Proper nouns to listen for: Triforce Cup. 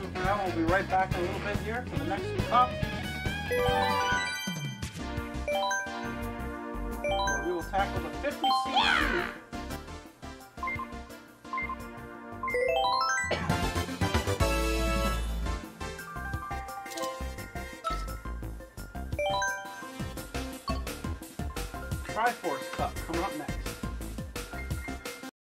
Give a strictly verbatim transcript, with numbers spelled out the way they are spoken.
do for now. We'll be right back in a little bit here for the next cup. We will tackle the fifty C C. Triforce Cup coming up next.